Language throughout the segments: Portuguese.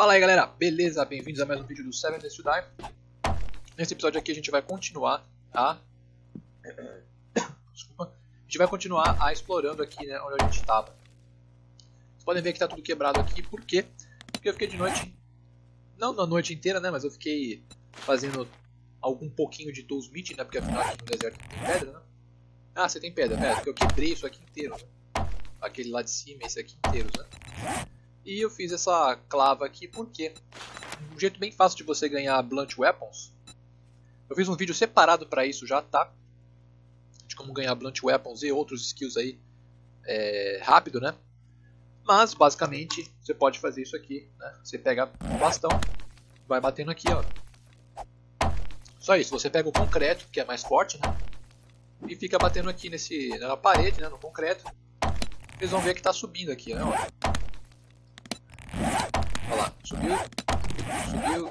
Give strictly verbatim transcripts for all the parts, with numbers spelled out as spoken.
Fala aí galera, beleza? Bem-vindos a mais um vídeo do seven days to die. Nesse episódio aqui a gente vai continuar a... Desculpa. A gente vai continuar a explorando aqui, né, onde a gente estava. Vocês podem ver que tá tudo quebrado aqui, por quê? Porque eu fiquei de noite... Não na noite inteira, né, mas eu fiquei fazendo algum pouquinho de Toolsmith, né, porque afinal aqui no deserto não tem pedra, né? Ah, você tem pedra, pera, porque eu quebrei isso aqui inteiro, né? Aquele lá de cima, esse aqui inteiro, né? E eu fiz essa clava aqui porque um jeito bem fácil de você ganhar blunt weapons. Eu fiz um vídeo separado para isso já, tá? De como ganhar blunt weapons e outros skills aí é, rápido, né? Mas basicamente você pode fazer isso aqui, né? Você pega um bastão, vai batendo aqui, ó. Só isso. Você pega o concreto, que é mais forte, né? E fica batendo aqui nesse na parede, né? No concreto. Vocês vão ver que tá subindo aqui, né? Ó. Olha lá, subiu, subiu,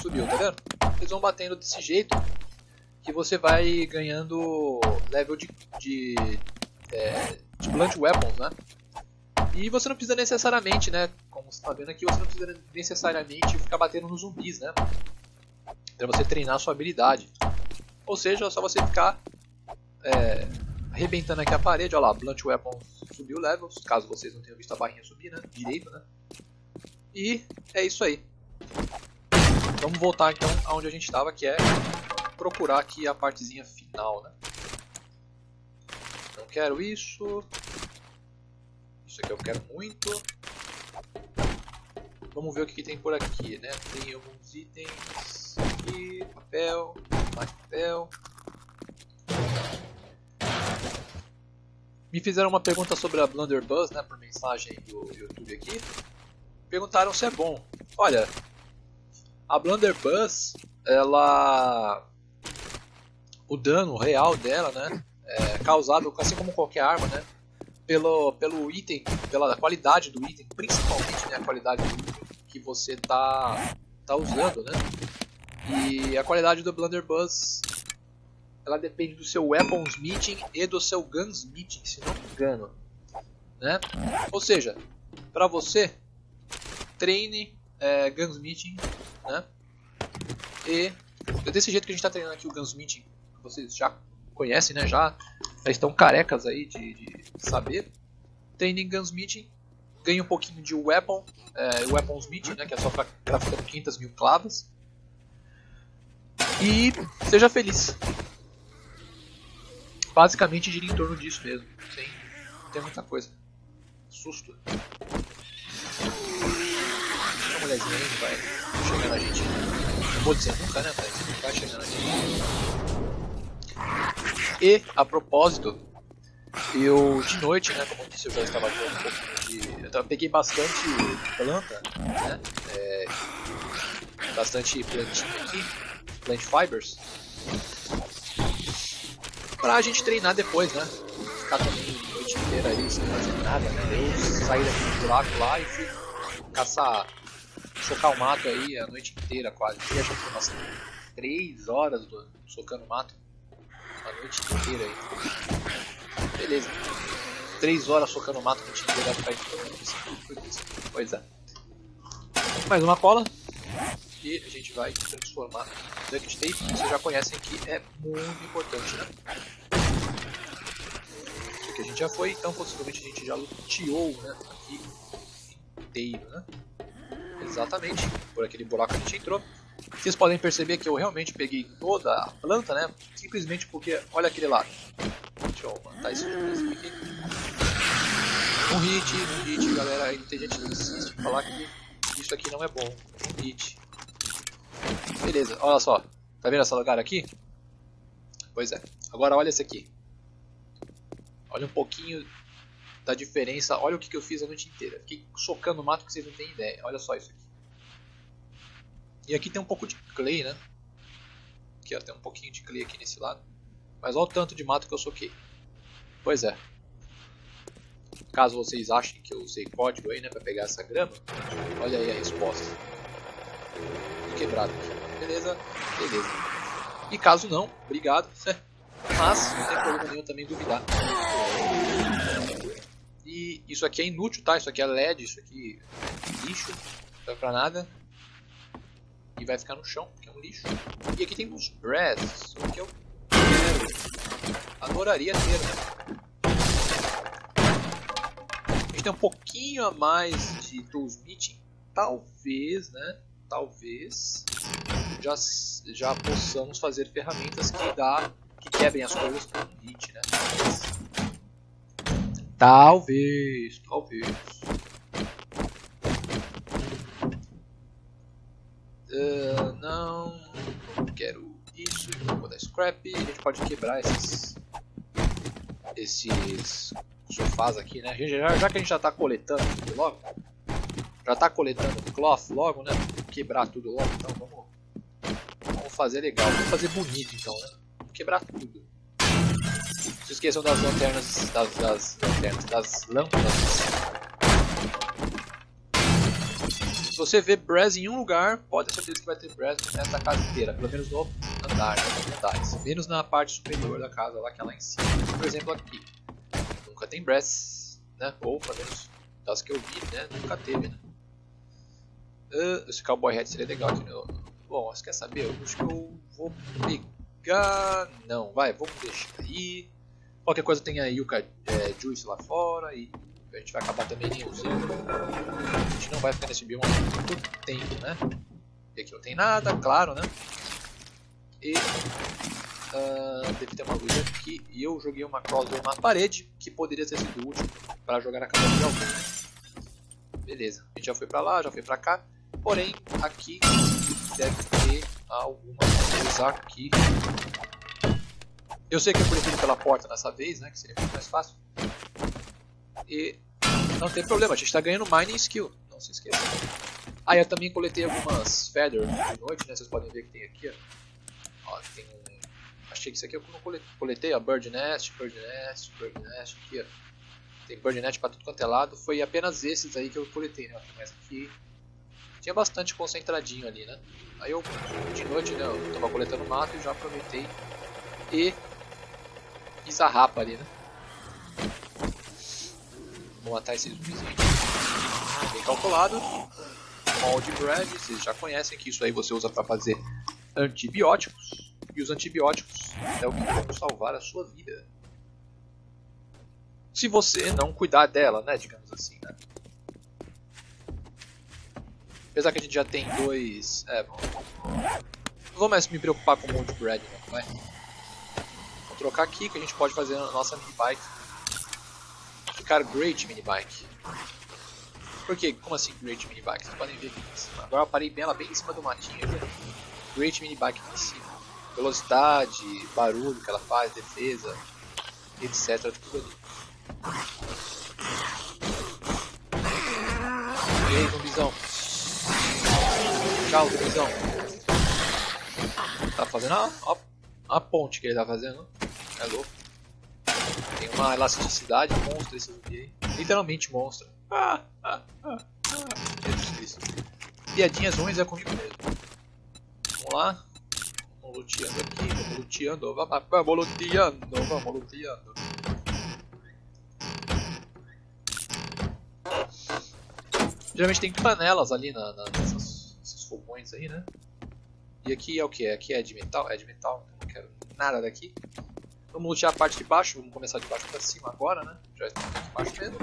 subiu, tá vendo? Vocês vão batendo desse jeito que você vai ganhando level de, de, é, de blunt weapons, né? E você não precisa necessariamente, né? Como você tá vendo aqui, você não precisa necessariamente ficar batendo nos zumbis, né? Pra você treinar a sua habilidade. Ou seja, é só você ficar é, arrebentando aqui a parede. Olha lá, blunt weapons subiu levels, caso vocês não tenham visto a barrinha subir, né? Direito, né? E é isso aí. Vamos voltar então aonde a gente estava, que é procurar aqui a partezinha final, né? Não quero isso. Isso aqui eu quero muito. Vamos ver o que, que tem por aqui, né? Tem alguns itens aqui, papel, mais papel. Me fizeram uma pergunta sobre a Blunderbuss, né? Por mensagem do YouTube aqui. Perguntaram se é bom. Olha, a Blunderbuss, ela, o dano real dela, né, é causado, assim como qualquer arma, né, pelo pelo item, pela qualidade do item, principalmente, né, a qualidade do item que você tá tá usando, né. E a qualidade do Blunderbuss, ela depende do seu weaponsmithing e do seu gunsmithing, se não me engano, né. Ou seja, para você treine é, gunsmithing, né? E desse jeito que a gente está treinando aqui o gunsmithing, vocês já conhecem, né? Já, já estão carecas aí de, de saber. Treinem gunsmithing, ganhe um pouquinho de weapon, é, weaponsmithing, né? Que é só para craftar quinhentas mil clavas. E seja feliz. Basicamente gira em torno disso mesmo, sem ter muita coisa. Susto. Vai chegar na gente. Não vou dizer nunca, né? Mas vai chegar na gente. E, a propósito, eu de noite, né? Como eu disse, eu já estava jogando um pouquinho de. Eu peguei bastante planta, né? É, bastante plantinha aqui. Plant fibers. Pra gente treinar depois, né? Ficar também a noite inteira aí sem fazer nada, né? Eu saí daquele buraco lá e fui caçar. Socar o mato aí a noite inteira quase. Eu acho que foi umas três horas do... socando o mato a noite inteira aí. Beleza. três horas socando o mato a noite inteira pra ir tudo isso. Pois é. Mais uma cola. E a gente vai transformar em duct tape, que vocês já conhecem que é muito importante, né? Isso aqui a gente já foi, então possivelmente a gente já luteou, né? Aqui inteiro, né? Exatamente, por aquele buraco que a gente entrou. Vocês podem perceber que eu realmente peguei toda a planta, né? Simplesmente porque, olha aquele lado. Deixa eu matar esse aqui. Um hit, um hit, galera. Aí tem gente que insiste em falar que isso aqui não é bom. Um hit. Beleza, olha só. Tá vendo esse lugar aqui? Pois é. Agora olha esse aqui. Olha um pouquinho... da diferença, olha o que, que eu fiz a noite inteira. Fiquei socando o mato que vocês não têm ideia. Olha só isso aqui. E aqui tem um pouco de clay, né? Aqui ó, tem um pouquinho de clay aqui nesse lado. Mas olha o tanto de mato que eu soquei. Pois é. Caso vocês achem que eu usei código aí, né? Pra pegar essa grama. Olha aí a resposta. Quebrado aqui. Beleza? Beleza. E caso não, obrigado. Mas não tem problema nenhum também duvidar. E isso aqui é inútil, tá? Isso aqui é L E D, isso aqui é lixo. Não serve pra nada. E vai ficar no chão, que é um lixo. E aqui tem uns brass, o que eu adoraria ter, né? A gente tem um pouquinho a mais de Toolsmith. Talvez, né? Talvez já, já possamos fazer ferramentas que, dá, que quebrem as coisas com Toolsmith, né? Talvez, talvez. Uh, não, não quero isso. Eu vou dar scrap. A gente pode quebrar esses, esses sofás aqui, né? A gente, já, já que a gente já tá coletando tudo logo, já tá coletando cloth logo, né? Quebrar tudo logo, então vamos, vamos fazer legal, vamos fazer bonito então, né? Vamos quebrar tudo. Não se esqueçam das lanternas, das, das lanternas, das lâmpadas. Se você vê brass em um lugar, pode ter certeza que vai ter brass nessa casa inteira, pelo menos no andar, nos andares. Menos na parte superior da casa, lá que é lá em cima. Por exemplo, aqui. Nunca tem brass, né? Ou, pelo menos, das que eu vi, né? Nunca teve, né? Uh, esse cowboy hat seria legal aqui, né? Bom, você quer saber? Eu acho que eu vou pegar... Não, vai, vamos deixar aí. Qualquer coisa tem a Yucca é, Juice lá fora e a gente vai acabar também nem usando. A gente não vai ficar nesse bioma todo tempo, né? E aqui não tem nada, claro, né? E uh, deve ter uma luz aqui. E eu joguei uma crossbow na parede que poderia ter sido útil para jogar na cabeça de alguém. Beleza, a gente já foi pra lá, já foi pra cá. Porém, aqui deve ter alguma coisa aqui. Eu sei que eu prefiro pela porta dessa vez, né? Que seria muito mais fácil. E não tem problema, a gente está ganhando mining skill. Não se esqueça. Ah, eu também coletei algumas feathers de noite, né? Vocês podem ver que tem aqui, ó. Ó tem um... Achei que isso aqui eu não coletei, ó. Bird nest, bird nest, bird nest aqui, ó. Tem bird nest para tudo quanto é lado. Foi apenas esses aí que eu coletei, né? Tem mais aqui. Tinha bastante concentradinho ali, né? Aí eu, de noite, né, eu tava coletando mato e já aproveitei e fiz a rapa ali, né? Vou matar esses vizinhos. Bem calculado. Mold bread, vocês já conhecem que isso aí você usa para fazer antibióticos. E os antibióticos é o que vão salvar a sua vida. Se você não cuidar dela, né, digamos assim, né? Apesar que a gente já tem dois... É, bom... Não vou mais me preocupar com o Mold Bread, não, vai? Vou trocar aqui que a gente pode fazer a nossa minibike ficar Great Minibike. Por que? Como assim Great Minibike? Vocês podem ver aqui em cima. Agora eu parei bem, ela bem em cima do matinho. Aqui. Great Minibike aqui em cima. Velocidade, barulho que ela faz, defesa, etcétera. Tudo ali. E aí, zumbizão? Tchau, visão. Tá fazendo a, a, a ponte que ele tá fazendo. É louco. Tem uma elasticidade monstro esse zumbi aí. Literalmente monstro. Ah, ah, ah, ah. Jesus Cristo. Piadinhas ruins é comigo mesmo. Vamos lá. Vamos luteando aqui. Vamos luteando. Vamos luteando. Vamos luteando. Geralmente tem panelas ali na, na, nessas... esses fogões aí, né? E aqui é o que? Aqui é de metal? É de metal, não quero nada daqui. Vamos lutear a parte de baixo, vamos começar de baixo pra cima agora, né? Já estamos aqui de baixo mesmo.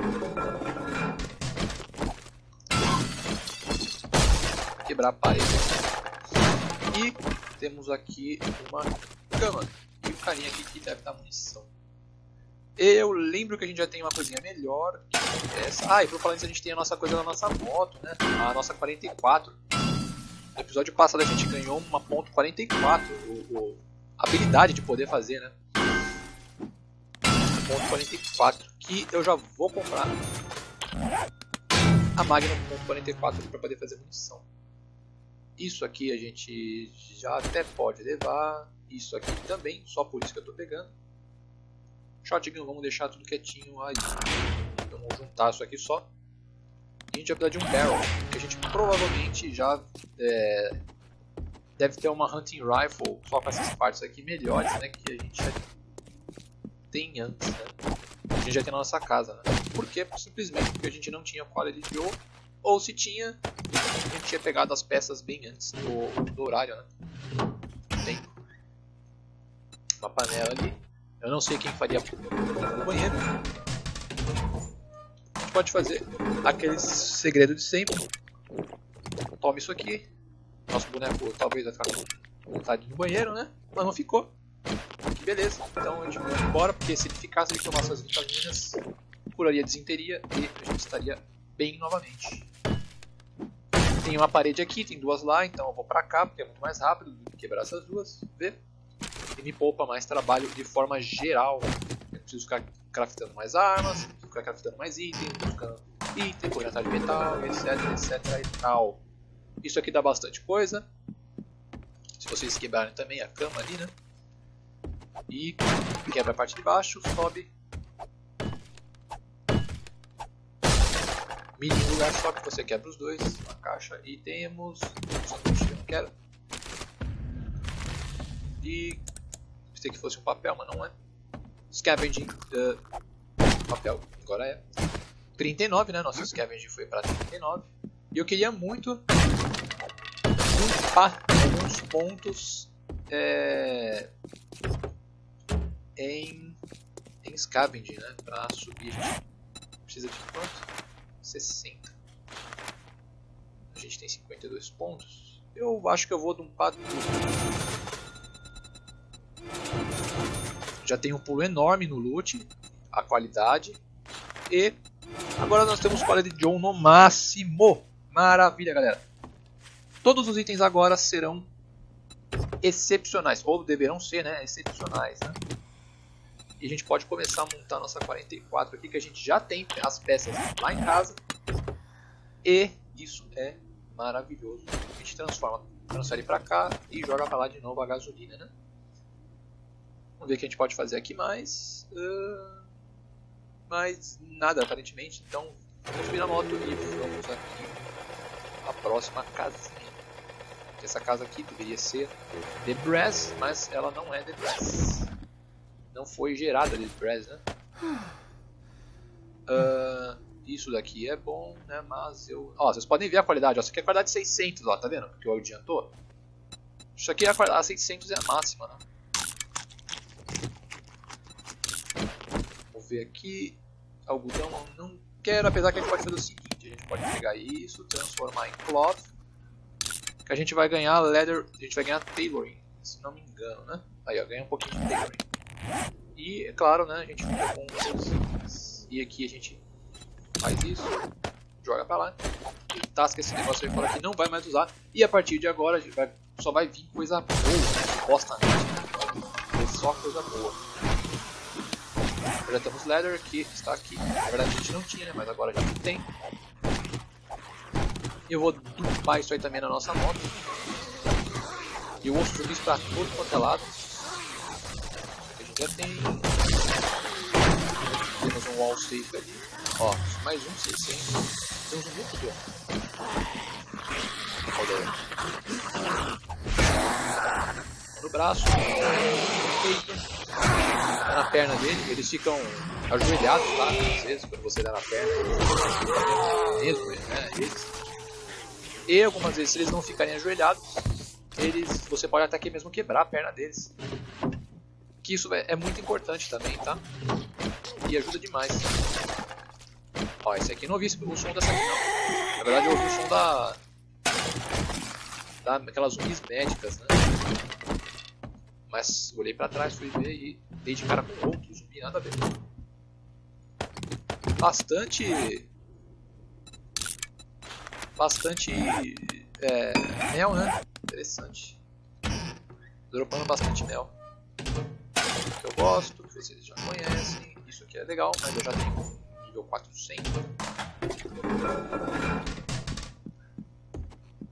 Quebrar a parede. E temos aqui uma cama. E um carinha aqui que deve dar munição. Eu lembro que a gente já tem uma coisinha melhor que essa. Ah, e por falar isso, a gente tem a nossa coisa na nossa moto, né? A nossa quarenta e quatro. No episódio passado a gente ganhou uma ponto quarenta e quatro, o, o, a habilidade de poder fazer, né? Ponto quarenta e quatro, que eu já vou comprar a Magnum ponto quarenta e quatro para poder fazer munição. Isso aqui a gente já até pode levar, isso aqui também, só por isso que eu estou pegando. Shotgun, vamos deixar tudo quietinho aí. Então, vamos juntar isso aqui só. A gente vai precisar de um barrel, que a gente provavelmente já é, deve ter uma hunting rifle só com essas partes aqui melhores, né, que a gente já tem antes, né? A gente já tem na nossa casa, né? Por quê? Simplesmente porque a gente não tinha Quality Joe, ou se tinha, a gente tinha pegado as peças bem antes do, do horário, né? Tem uma panela ali. Eu não sei quem faria o banheiro. A gente pode fazer aquele segredo de sempre. Toma isso aqui. Nosso boneco talvez vai ficar com vontade do banheiro, né? Mas não ficou. Que beleza. Então a gente vai embora, porque se ele ficasse, ele tomasse as vitaminas, curaria a desinteria e a gente estaria bem novamente. Tem uma parede aqui, tem duas lá, então eu vou pra cá, porque é muito mais rápido do que quebrar essas duas. Vê? E me poupa mais trabalho de forma geral. Eu não preciso ficar craftando mais armas, não preciso ficar craftando mais itens, não preciso ficar item, correr atrás de metal, etc, etc e tal. Isso aqui dá bastante coisa. Se vocês quebrarem também a cama ali, né? E quebra a parte de baixo, sobe. Mira em um lugar só que você quebra os dois. Uma caixa e temos... Eu não quero. E... pensei que fosse um papel, mas não é. Scavenging. Uh, papel, agora é. trinta e nove, né? Nosso Scavenging foi para trinta e nove. E eu queria muito limpar alguns pontos é, em, em Scavenging, né? Para subir. A gente precisa de quanto? sessenta. A gente tem cinquenta e dois pontos. Eu acho que eu vou dumpar tudo. Já tem um pulo enorme no loot, a qualidade. E agora nós temos Quality Joe no máximo. Maravilha, galera. Todos os itens agora serão excepcionais. Ou deverão ser, né? Excepcionais, né? E a gente pode começar a montar nossa quarenta e quatro aqui, que a gente já tem as peças lá em casa. E isso é maravilhoso. A gente transforma, transfere pra cá e joga pra lá de novo a gasolina, né? Vamos ver o que a gente pode fazer aqui mais. Uh, mas nada, aparentemente. Então, vamos subir na moto e vamos aqui a próxima casinha. Essa casa aqui deveria ser The Brass, mas ela não é The Brass. Não foi gerada The Brass, né? Uh, isso daqui é bom, né? Mas eu... Ó, vocês podem ver a qualidade. Ó, isso aqui é a qualidade seiscentos, ó, tá vendo? Porque eu adiantou. Isso aqui é a qualidade seiscentos, é a máxima, né? Ver aqui, algodão eu não quero, apesar que a gente pode fazer o seguinte, a gente pode pegar isso, transformar em cloth, que a gente vai ganhar leather, a gente vai ganhar tailoring, se não me engano, né? Aí ó, ganha um pouquinho de tailoring. E é claro, né, a gente fica com os... E aqui a gente faz isso, joga pra lá, e tasca esse negócio aí fora que não vai mais usar, e a partir de agora a gente vai, só vai vir coisa boa, né? Supostamente, é só coisa boa. Já temos Leather que está aqui. Na verdade a gente não tinha, né? Mas agora já tem. Eu vou dumpar isso aí também na nossa moto. E eu vou subir isso para todo quanto é lado. A gente já tem. Temos um wall safe ali. Ó, mais um seiscentos. Temos um muito bom. No braço. Na perna dele, eles ficam ajoelhados lá, às vezes, quando você dá na perna, mesmo, né? Eles. E algumas vezes, se eles não ficarem ajoelhados, eles, você pode até aqui mesmo quebrar a perna deles. Que isso é muito importante também, tá? E ajuda demais. Ó, esse aqui eu não ouvi o som dessa aqui, não. Na verdade, eu ouvi o som da. Daquelas unhas médicas, né? Mas olhei pra trás, fui ver e dei de cara com outro zumbi, nada a ver. Bastante... Bastante... É, mel, né? Interessante. Dropando bastante mel. Que eu gosto, que vocês já conhecem. Isso aqui é legal, mas eu já tenho nível quatrocentos.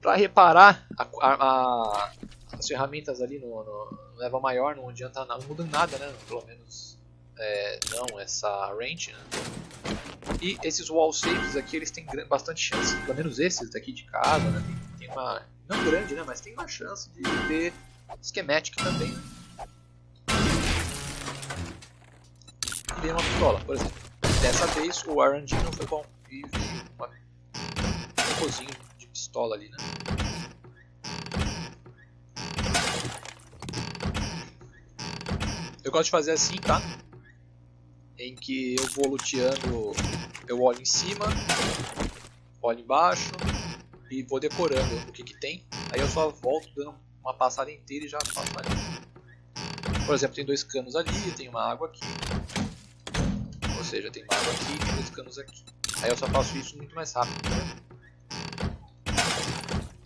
Pra reparar a... a, a as ferramentas ali no, no, no level maior não adianta nada, não muda nada, né? Pelo menos é, não essa range, né? E esses wall safes aqui eles têm bastante chance, pelo menos esses daqui de casa, né? Tem, tem uma, não grande, né? Mas tem uma chance de ter schematic também, né? E tem uma pistola, por exemplo. Dessa vez o R N G não foi bom e uma, um cozinho de pistola ali, né? Eu gosto de fazer assim, tá? Em que eu vou luteando, eu olho em cima, olho embaixo e vou decorando o que que tem. Aí eu só volto dando uma passada inteira e já faço ali. Por exemplo, tem dois canos ali, tem uma água aqui. Ou seja, tem uma água aqui e dois canos aqui. Aí eu só faço isso muito mais rápido.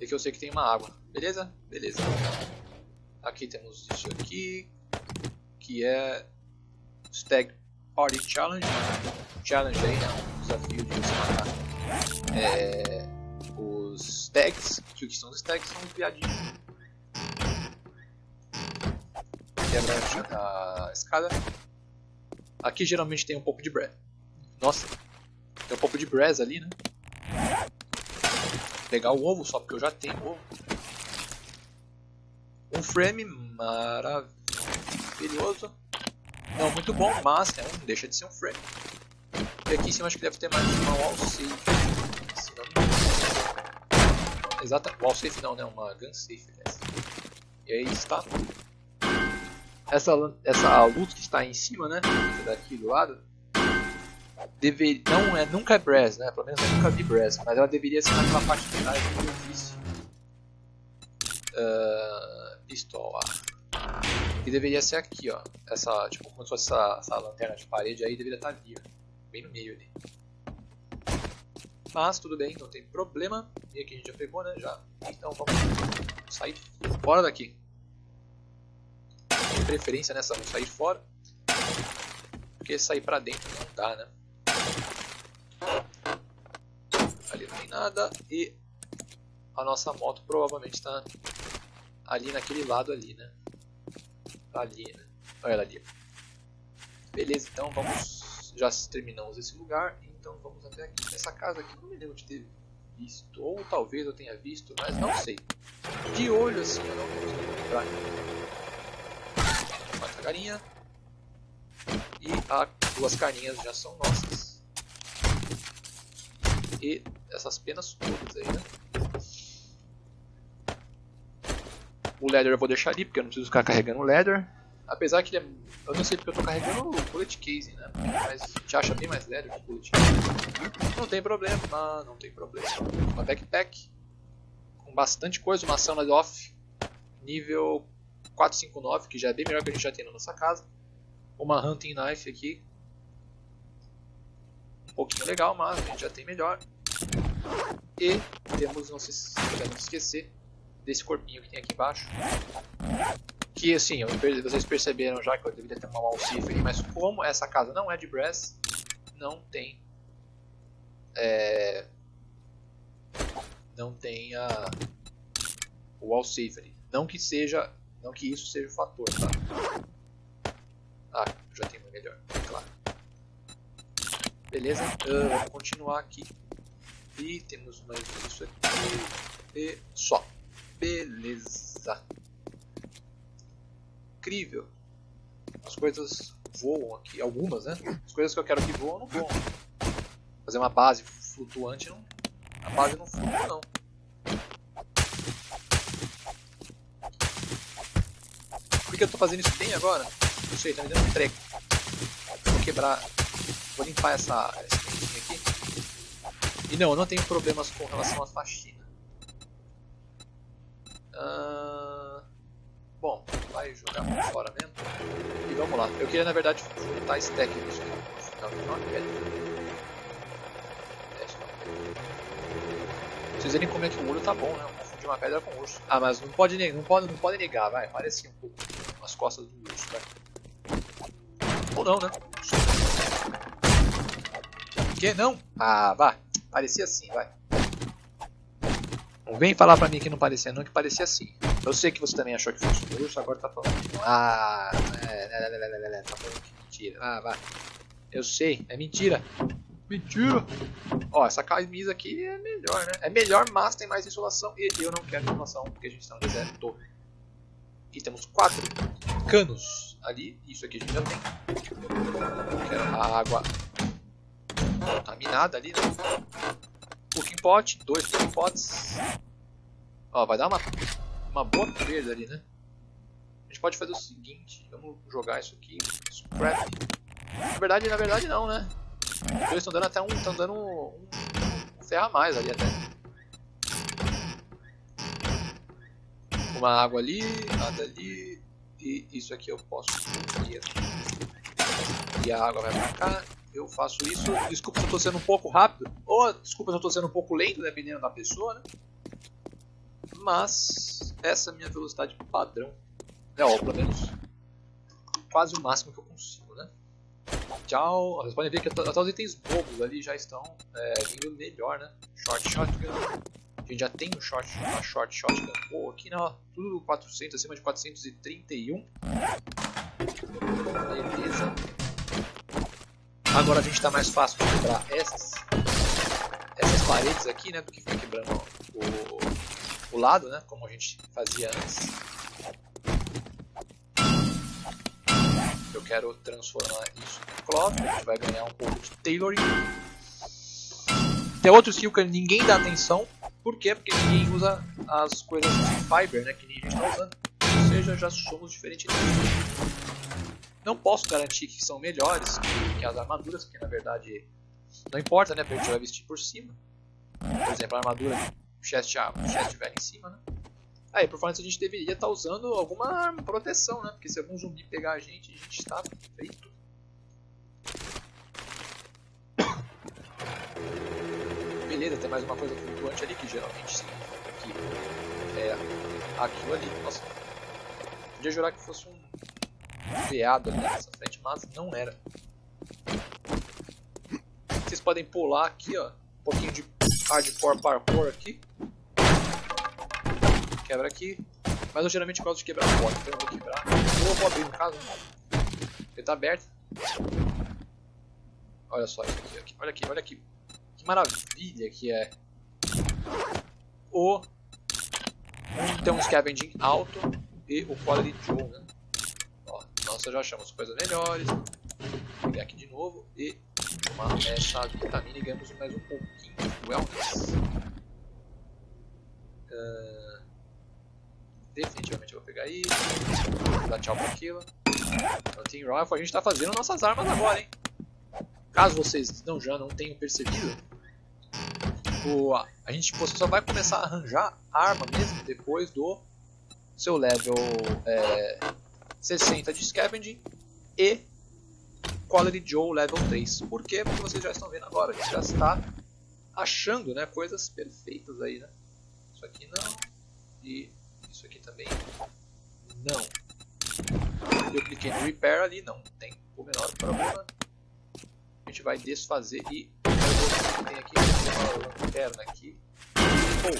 E aqui eu sei que tem uma água. Beleza? Beleza. Aqui temos isso aqui, que é Stag Party Challenge. Challenge aí, né? Um desafio de você matar. É... Os tags. O que são os tags? São os viadinhos. Quebra a escada. Aqui geralmente tem um pouco de bread. Nossa. Tem um pouco de brass ali, né? Vou pegar o ovo só porque eu já tenho ovo. Um frame maravilhoso. Não, muito bom, mas é um, deixa de ser um frame. E aqui em cima acho que deve ter mais uma wall safe. Não... Exata, wall safe não, né? Uma gun safe. Essa. E aí está. Essa, essa luz que está em cima, né? Essa daqui do lado. Deve... Não é, nunca é brass, né? Pelo menos eu nunca vi brass, mas ela deveria ser naquela parte de trás que eu fiz. Uh, pistola. E deveria ser aqui, ó. Essa, tipo, como se fosse essa, essa lanterna de parede aí, deveria estar ali, ó. Bem no meio ali. Mas tudo bem, não tem problema. E aqui a gente já pegou, né? Já. Então vamos sair fora daqui. Tem preferência nessa, vamos sair fora. Porque sair pra dentro não dá, né? Ali não tem nada e a nossa moto provavelmente está ali naquele lado ali, né? Ali, né? Olha ela ali. Beleza, então vamos... Já terminamos esse lugar, então vamos até aqui. Nessa casa aqui não me lembro de ter visto, ou talvez eu tenha visto, mas não sei. De olho assim eu não consigo lembrar. Mata a galinha. E as duas carinhas já são nossas. E essas penas todas aí, né? O leather eu vou deixar ali, porque eu não preciso ficar carregando o leather. Apesar que ele é... Eu não sei porque eu estou carregando o bullet casing, né? Mas a gente acha bem mais leather que o bullet casing. Não tem problema, não tem problema. Uma backpack. Com bastante coisa, uma sauna off. Nível quatrocentos e cinquenta e nove, que já é bem melhor que a gente já tem na nossa casa. Uma hunting knife aqui. Um pouquinho legal, mas a gente já tem melhor. E temos, não se, não se esquecer, desse corpinho que tem aqui embaixo. Que assim, eu, vocês perceberam já que eu deveria ter uma wall safe aí, mas como essa casa não é de brass, não tem... É, não tem a wall safe ali. Não que seja... Não que isso seja um fator, tá? Ah, já tem uma melhor, claro. Beleza, uh, vamos continuar aqui. E temos mais isso aqui. E só. Beleza. Incrível. As coisas voam aqui, algumas, né? As coisas que eu quero que voam, não voam. Fazer uma base flutuante, não... a base não flutua, não. Por que eu tô fazendo isso bem agora? Não sei, tá me dando um treco. Vou quebrar, vou limpar essa, essa aqui. E não, eu não tenho problemas com relação à faxina. Ah, bom, vai jogar por fora mesmo. E vamos lá. Eu queria na verdade juntar stack nisso aqui. Não, não, não. Vocês verem como é que o ouro tá bom, né? Eu confundi uma pedra com o urso. Ah, mas não pode negar, não pode, não pode negar, vai. Parece um pouco as costas do urso, vai. Ou não, né? Que não? Ah, vá. Parecia assim, vai. Não vem falar pra mim que não parecia não, que parecia assim. Eu sei que você também achou que fosse um urso, agora tá falando que não. Ah, é, é, é, é, é, tá falando que mentira. Ah, vá. Eu sei, é mentira. Mentira. Ó, essa camisa aqui é melhor, né? É melhor, mas tem mais insolação. E eu não quero insolação, porque a gente tá no deserto. E temos quatro canos ali, isso aqui a gente já tem. A água contaminada ali, né? cooking pot, dois cooking pots. Ó, vai dar uma, uma boa perda ali, né? A gente pode fazer o seguinte, vamos jogar isso aqui, scrap. Na verdade, na verdade não, né? Os dois estão dando até um, estão dando um, um ferro a mais ali até. Uma água ali, nada ali, e isso aqui eu posso aqui. E a água vai pra cá, eu faço isso. Desculpa se eu tô sendo um pouco rápido, ou desculpa se eu tô sendo um pouco lento, dependendo da pessoa, né? Mas essa é a minha velocidade padrão, né? Ó, pelo menos quase o máximo que eu consigo, né? Tchau, vocês podem ver que até os itens bobos ali já estão é, vindo melhor, né? Short shotgun. A gente já tem um short, uma short shotgun boa aqui, né? Tudo quatrocentos, acima de quatrocentos e trinta e um. Beleza. Agora a gente está mais fácil de quebrar essas, essas paredes aqui, né? Do que ficar quebrando o, o lado, né? Como a gente fazia antes. Eu quero transformar isso em cloth. A gente vai ganhar um pouco de tailoring. Tem outro skill que ninguém dá atenção. Por quê? Porque ninguém usa as coisas de fiber, né, que ninguém está usando. Ou seja, já somos diferentes. Não posso garantir que são melhores que as armaduras, porque na verdade não importa, né, porque a gente vai vestir por cima. Por exemplo, a armadura de chest, chest velho em cima, né. Aí, por falar disso, a gente deveria estar usando alguma proteção, né, porque se algum zumbi pegar a gente, a gente está feito. Beleza, tem mais uma coisa flutuante ali que geralmente significa aqui. É aquilo ali. Nossa, podia jurar que fosse um veado ali nessa frente, mas não era. Vocês podem pular aqui, ó. Um pouquinho de hardcore parkour aqui. Quebra aqui. Mas eu geralmente gosto de quebrar a porta, então eu vou quebrar. Ou eu vou abrir no caso. Ele tá aberto. Olha só isso aqui, olha aqui, olha aqui. Que maravilha que é o... Tem um Scavenging alto e o Quality Joe, né? Ó, nossa, já achamos coisas melhores. Vou pegar aqui de novo e tomar essa vitamina e ganhamos mais um pouquinho de wellness. Uh, definitivamente eu vou pegar isso. Vou dar tchau pra aquilo. Não tem rifle, a gente tá fazendo nossas armas agora, hein? Caso vocês não, já não tenham percebido, o, a, a gente você só vai começar a arranjar arma mesmo depois do seu level é, sessenta de Scavenging e Quality Joe level três. Por quê? Porque vocês já estão vendo agora, a gente já está achando, né, coisas perfeitas aí, né? Isso aqui não, e isso aqui também não. Eu cliquei no Repair ali, não tem o menor problema. A gente vai desfazer e tem aqui uma lanterna aqui. Oh,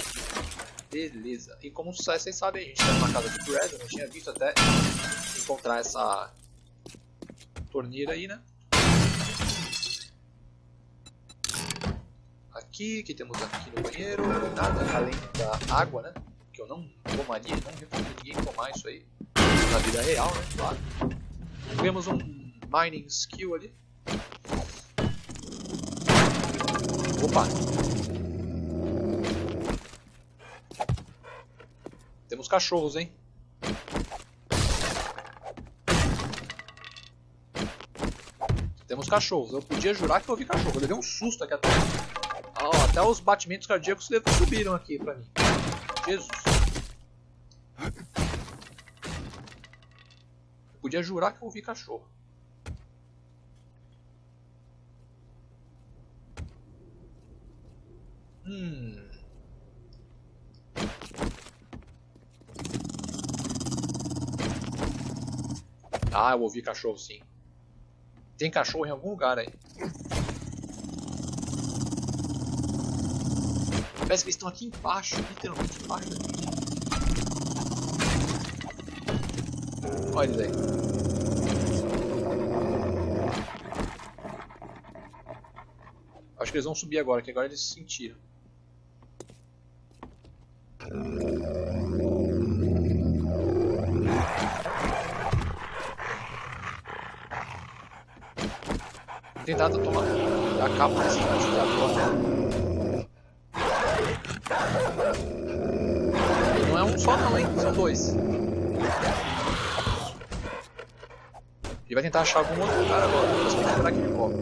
beleza. E como vocês sabem, a gente está numa casa de bread, eu não tinha visto até encontrar essa torneira aí, né? Aqui, que temos aqui no banheiro, nada além da água, né? Que eu não tomaria, não recomendo ninguém tomar isso aí na vida real, né? Claro. Temos um mining skill ali. Opa! Temos cachorros, hein? Temos cachorros. Eu podia jurar que eu ouvi cachorro. Eu levei um susto aqui atrás. Ah, ó, até os batimentos cardíacos subiram aqui pra mim. Jesus! Eu podia jurar que eu ouvi cachorro. Hum. Ah, eu ouvi cachorro sim. Tem cachorro em algum lugar aí. Parece que eles estão aqui embaixo, literalmente embaixo da gente. Olha eles aí. Acho que eles vão subir agora, que agora eles se sentiram. Tentar tomar a capa desse ajudador. dois. Ele vai tentar achar algum outro cara agora. Eu posso procurar aquele copo.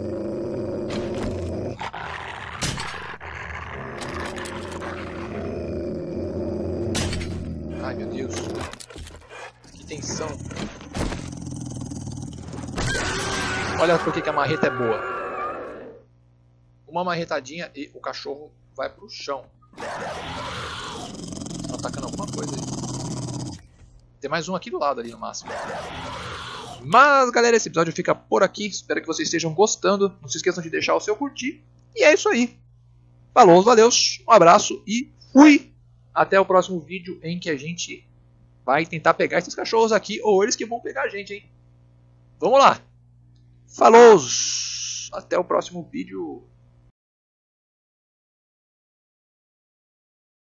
Ai meu Deus. Que tensão. Olha por que a marreta é boa. Uma marretadinha e o cachorro vai pro chão. Estão atacando alguma coisa aí. Tem mais um aqui do lado ali no máximo. Mas galera, esse episódio fica por aqui. Espero que vocês estejam gostando. Não se esqueçam de deixar o seu curtir. E é isso aí. Falou, valeus, um abraço e fui. Até o próximo vídeo em que a gente vai tentar pegar esses cachorros aqui. Ou eles que vão pegar a gente, hein. Vamos lá. Falou. Até o próximo vídeo.